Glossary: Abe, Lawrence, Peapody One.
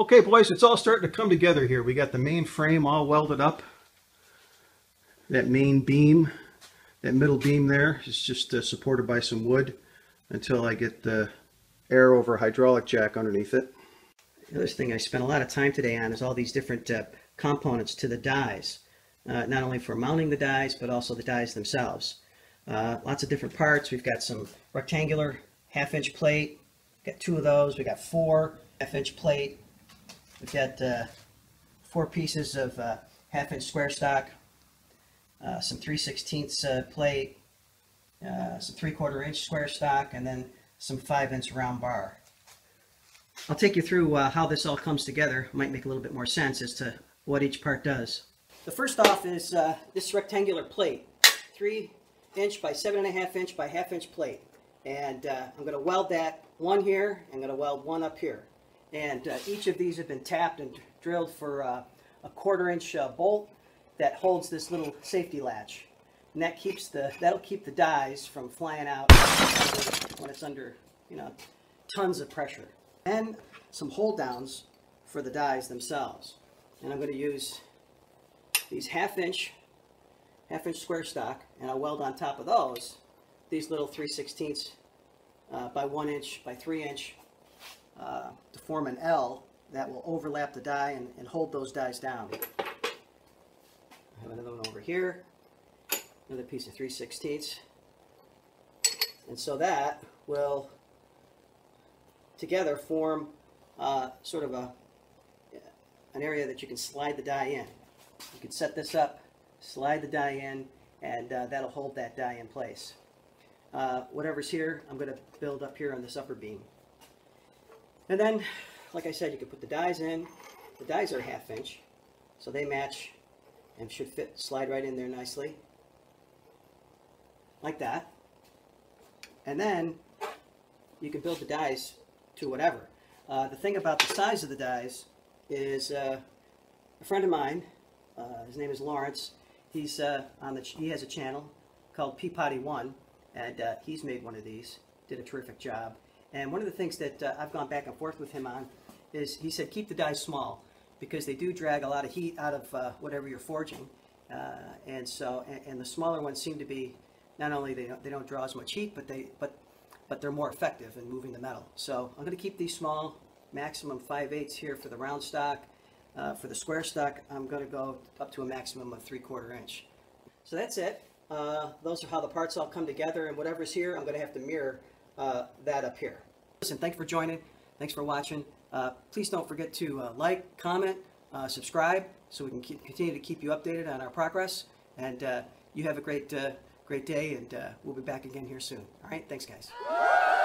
Okay, boys, it's all starting to come together here. We got the main frame all welded up. That main beam, that middle beam there is just supported by some wood until I get the air over hydraulic jack underneath it. The other thing I spent a lot of time today on is all these different components to the dies, not only for mounting the dies, but also the dies themselves. Lots of different parts. We've got some rectangular half-inch plate. We've got two of those. We've got four half-inch plate. We've got four pieces of half-inch square stock, some 3/16 plate, some 3/4 inch square stock, and then some 5-inch round bar. I'll take you through how this all comes together. It might make a little bit more sense as to what each part does. The first off is this rectangular plate, three inch by 7.5 inch by 1/2 inch plate. And I'm going to weld that one here, I'm going to weld one up here. And each of these have been tapped and drilled for a 1/4 inch bolt that holds this little safety latch. And that keeps the, that'll keep the dies from flying out when it's under, you know, tons of pressure. And some hold downs for the dies themselves. And I'm going to use these 1/2 inch square stock, and I'll weld on top of those these little 3/16 by 1 inch by 3 inch to form an L that will overlap the die and hold those dies down. I have another one over here, another piece of 3/16, and so that will together form sort of an area that you can slide the die in. You can set this up, slide the die in, and that'll hold that die in place. Whatever's here, I'm going to build up here on this upper beam. And then, like I said, you can put the dies in. The dies are 1/2 inch, so they match and should fit, slide right in there nicely. Like that. And then you can build the dies to whatever. The thing about the size of the dies is a friend of mine, his name is Lawrence. He's he has a channel called Peapody One, and he's made one of these. Did a terrific job. And one of the things that I've gone back and forth with him on is he said keep the dies small because they do drag a lot of heat out of whatever you're forging, and the smaller ones seem to be not only they don't draw as much heat, but they're more effective in moving the metal. So I'm going to keep these small, maximum 5/8 here for the round stock. For the square stock, I'm going to go up to a maximum of 3/4 inch. So that's it. Those are how the parts all come together, and whatever's here, I'm going to have to mirror that up here. Listen, thanks for joining. Thanks for watching. Please don't forget to like, comment, subscribe, so we can continue to keep you updated on our progress. And you have a great day, and we'll be back again here soon. All right, thanks, guys.